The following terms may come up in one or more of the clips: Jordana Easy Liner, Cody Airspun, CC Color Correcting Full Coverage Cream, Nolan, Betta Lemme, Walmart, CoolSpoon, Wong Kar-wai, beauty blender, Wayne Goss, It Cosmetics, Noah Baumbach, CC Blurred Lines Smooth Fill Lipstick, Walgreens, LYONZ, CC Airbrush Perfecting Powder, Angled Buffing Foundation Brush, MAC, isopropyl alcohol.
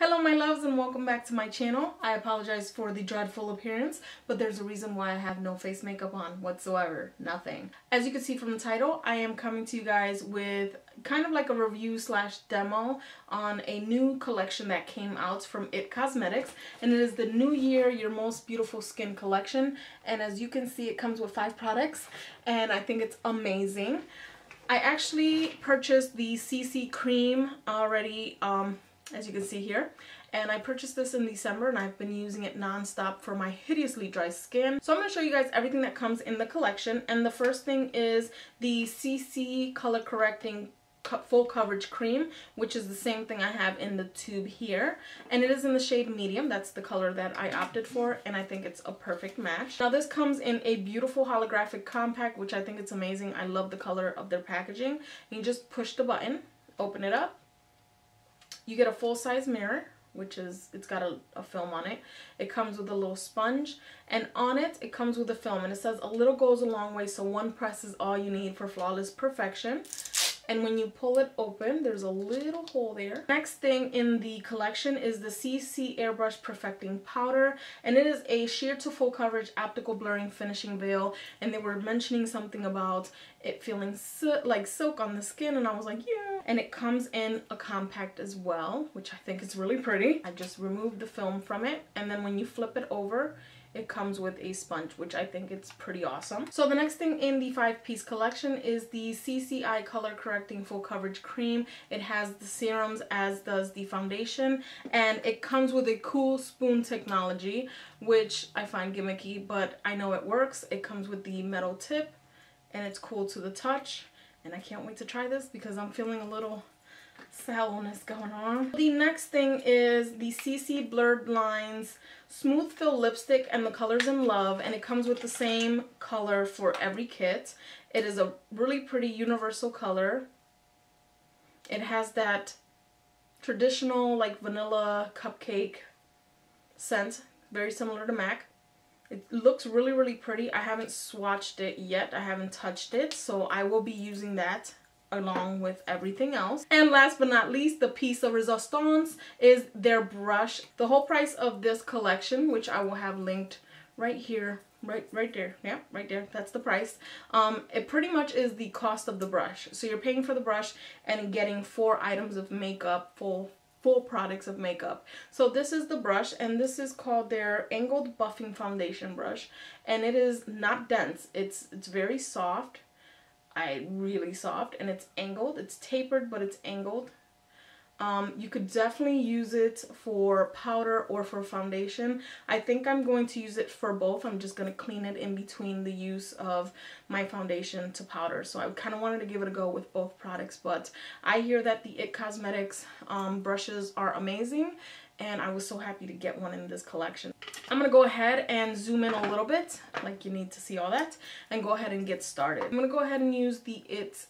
Hello my loves and welcome back to my channel. I apologize for the dreadful appearance, but there's a reason why I have no face makeup on whatsoever. Nothing. As you can see from the title, I am coming to you guys with kind of like a review slash demo on a new collection that came out from It Cosmetics, and it is the New Year Your Most Beautiful Skin collection. And as you can see, it comes with 5 products and I think it's amazing. I actually purchased the CC cream already, as you can see here, and I purchased this in December and I've been using it non-stop for my hideously dry skin. So I'm going to show you guys everything that comes in the collection, and the first thing is the CC Color Correcting Full Coverage Cream, which is the same thing I have in the tube here, and it is in the shade medium. That's the color that I opted for and I think it's a perfect match. Now this comes in a beautiful holographic compact, which I think it's amazing. I love the color of their packaging. You just push the button, open it up. You get a full-size mirror, which is, it's got a film on it. It comes with a little sponge, and on it, it comes with a film, and it says a little goes a long way, so one press is all you need for flawless perfection. And when you pull it open, there's a little hole there. Next thing in the collection is the CC Airbrush Perfecting Powder, and it is a sheer to full coverage optical blurring finishing veil, and they were mentioning something about it feeling like silk on the skin, and I was like, yeah. And it comes in a compact as well, which I think is really pretty. I just removed the film from it, and then when you flip it over, it comes with a sponge, which I think it's pretty awesome. So the next thing in the 5-piece collection is the CC Color Correcting Full Coverage Cream. It has the serums as does the foundation, and it comes with a CoolSpoon technology, which I find gimmicky, but I know it works. It comes with the metal tip, and it's cool to the touch. And I can't wait to try this because I'm feeling a little sallowness going on. The next thing is the CC Blurred Lines Smooth Fill Lipstick, and the color's in Love, and it comes with the same color for every kit. It is a really pretty universal color. It has that traditional like vanilla cupcake scent, very similar to MAC. It looks really, really pretty. I haven't swatched it yet. I haven't touched it, so I will be using that along with everything else. And last but not least, the piece de resistance is their brush. The whole price of this collection, which I will have linked right here, right there, yeah, right there, that's the price. It pretty much is the cost of the brush. So you're paying for the brush and getting 4 items of makeup, full products of makeup. So this is the brush, and this is called their Angled Buffing Foundation Brush, and it is not dense. It's very soft, really soft, and it's angled. It's tapered, but it's angled. You could definitely use it for powder or for foundation. I think I'm going to use it for both. I'm just going to clean it in between the use of my foundation to powder. So I kind of wanted to give it a go with both products, but I hear that the It Cosmetics brushes are amazing, and I was so happy to get one in this collection. I'm going to go ahead and zoom in a little bit, like you need to see all that, and go ahead and get started. I'm going to go ahead and use the It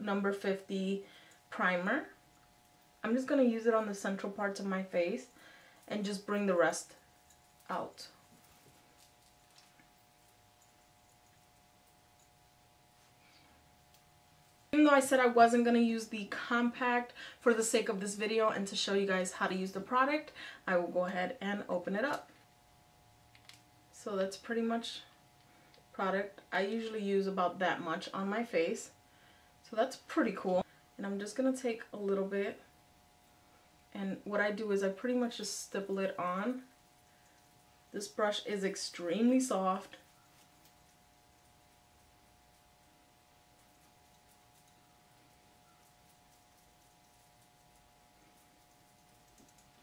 number 50 primer. I'm just going to use it on the central parts of my face and just bring the rest out. Even though I said I wasn't going to use the compact for the sake of this video and to show you guys how to use the product, I will go ahead and open it up. So that's pretty much product. I usually use about that much on my face. So that's pretty cool. And I'm just going to take a little bit. And what I do is I pretty much just stipple it on. This brush is extremely soft.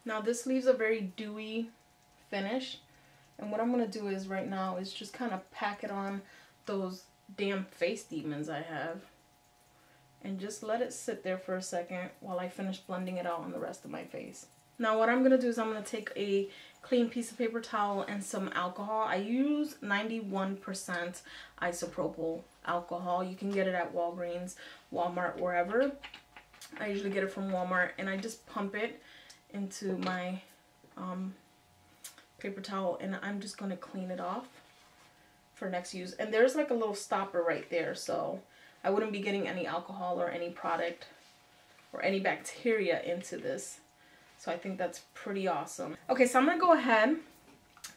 Now this leaves a very dewy finish. And what I'm going to do is right now is just kind of pack it on those damn face demons I have. And just let it sit there for a second while I finish blending it out on the rest of my face. Now what I'm going to do is I'm going to take a clean piece of paper towel and some alcohol. I use 91% isopropyl alcohol. You can get it at Walgreens, Walmart, wherever. I usually get it from Walmart, and I just pump it into my paper towel, and I'm just going to clean it off for next use. And there's like a little stopper right there, so I wouldn't be getting any alcohol or any product or any bacteria into this. So I think that's pretty awesome. Okay, so I'm gonna go ahead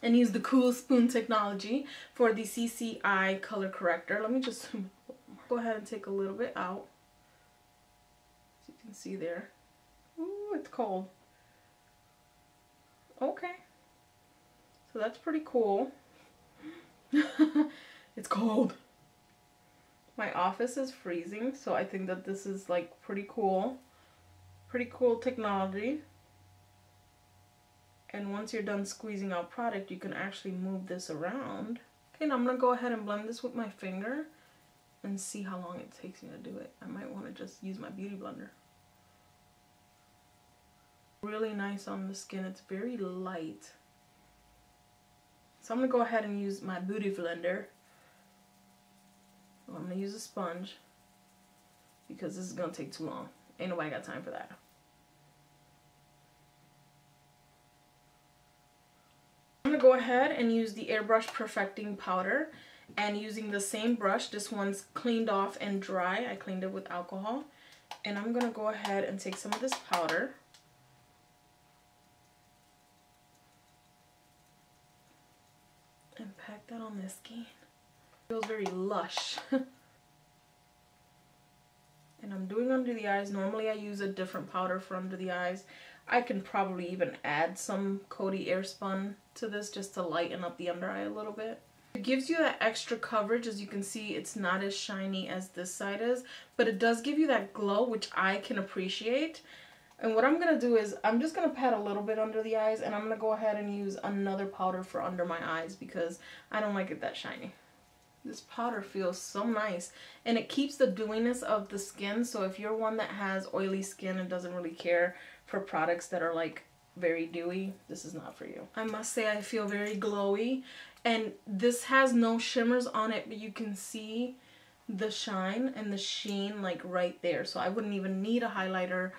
and use the CoolSpoon technology for the CC Color Corrector. Let me just go ahead and take a little bit out. As you can see there. Ooh, it's cold. Okay. So that's pretty cool. It's cold. My office is freezing, so I think that this is like pretty cool. Pretty cool technology. And once you're done squeezing out product, you can actually move this around. Okay, now I'm gonna go ahead and blend this with my finger and see how long it takes me to do it. I might want to just use my beauty blender. Really nice on the skin. It's very light. So I'm gonna go ahead and use my beauty blender. I'm gonna use a sponge because this is gonna take too long. Ain't nobody got time for that. I'm gonna go ahead and use the Airbrush Perfecting Powder, and using the same brush, this one's cleaned off and dry. I cleaned it with alcohol, and I'm gonna go ahead and take some of this powder. And pack that on the skin. Feels very lush. And I'm doing under the eyes. Normally I use a different powder for under the eyes. I can probably even add some Cody Airspun to this just to lighten up the under eye a little bit. It gives you that extra coverage. As you can see, it's not as shiny as this side is, but it does give you that glow, which I can appreciate. And what I'm gonna do is I'm just gonna pat a little bit under the eyes, and I'm gonna go ahead and use another powder for under my eyes because I don't like it that shiny. This powder feels so nice, and it keeps the dewiness of the skin. So if you're one that has oily skin and doesn't really care for products that are like very dewy, this is not for you. I must say I feel very glowy, and this has no shimmers on it, but you can see the shine and the sheen like right there. So I wouldn't even need a highlighter.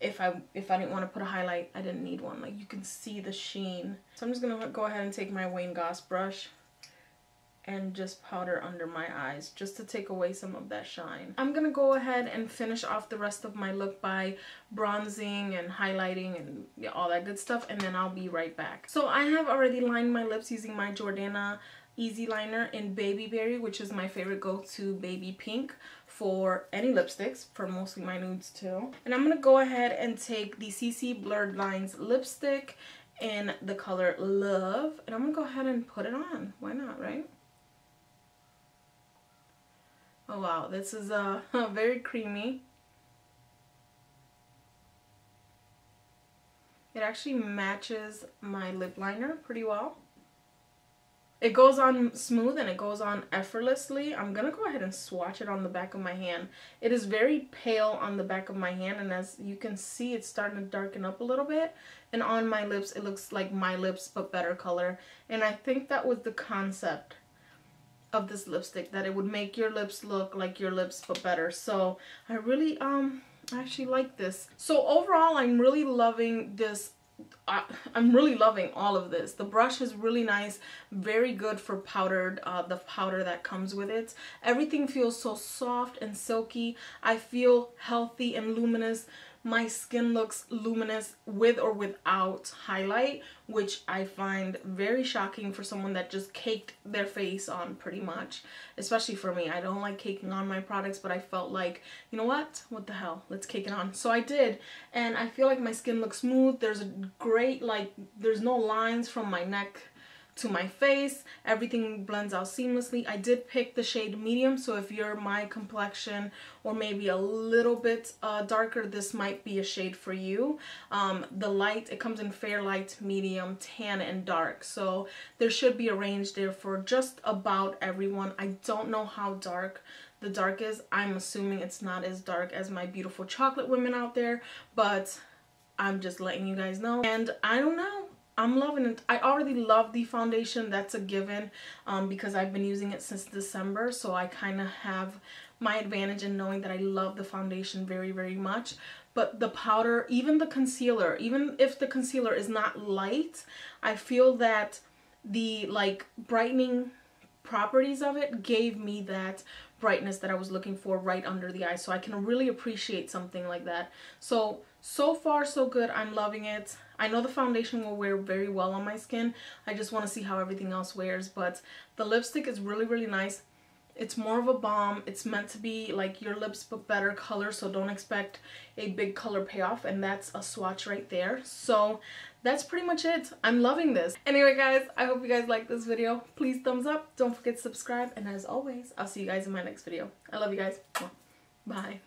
If I didn't want to put a highlight, I didn't need one. Like, you can see the sheen. So I'm just going to go ahead and take my Wayne Goss brush and just powder under my eyes just to take away some of that shine. I'm going to go ahead and finish off the rest of my look by bronzing and highlighting and all that good stuff, and then I'll be right back. So I have already lined my lips using my Jordana Easy Liner in Baby Berry, which is my favorite go-to baby pink for any lipsticks, for mostly my nudes too. And I'm gonna go ahead and take the CC Blurred Lines lipstick in the color Love, and I'm gonna go ahead and put it on. Why not, right? Oh wow, this is very creamy. It actually matches my lip liner pretty well. It goes on smooth and it goes on effortlessly. I'm gonna go ahead and swatch it on the back of my hand. It is very pale on the back of my hand, and as you can see, it's starting to darken up a little bit. And on my lips, it looks like my lips, but better color. And I think that was the concept of this lipstick, that it would make your lips look like your lips, but better. So I really, actually like this. So overall, I'm really loving this. I'm really loving all of this. The brush is really nice, very good for powdered, the powder that comes with it. Everything feels so soft and silky. I feel healthy and luminous. My skin looks luminous with or without highlight, which I find very shocking for someone that just caked their face on pretty much. Especially for me. I don't like caking on my products, but I felt like, you know what the hell, let's cake it on. So I did, and I feel like my skin looks smooth. There's a great, like, there's no lines from my neck to my face. Everything blends out seamlessly. I did pick the shade medium, so if you're my complexion or maybe a little bit darker, this might be a shade for you. The light, it comes in fair, light, medium, tan, and dark, so there should be a range there for just about everyone. I don't know how dark the dark is. I'm assuming it's not as dark as my beautiful chocolate women out there, but I'm just letting you guys know, and I don't know. I'm loving it. I already love the foundation, that's a given, because I've been using it since December, so I kind of have my advantage in knowing that I love the foundation very, very much. But the powder, even the concealer, even if the concealer is not light, I feel that the, like, brightening properties of it gave me that brightness that I was looking for right under the eye, so I can really appreciate something like that. So So far, so good. I'm loving it. I know the foundation will wear very well on my skin. I just want to see how everything else wears, but the lipstick is really, really nice. It's more of a balm. It's meant to be like your lips but better color, so don't expect a big color payoff, and that's a swatch right there. So that's pretty much it. I'm loving this. Anyway, guys, I hope you guys like this video. Please thumbs up. Don't forget to subscribe, and as always, I'll see you guys in my next video. I love you guys. Bye.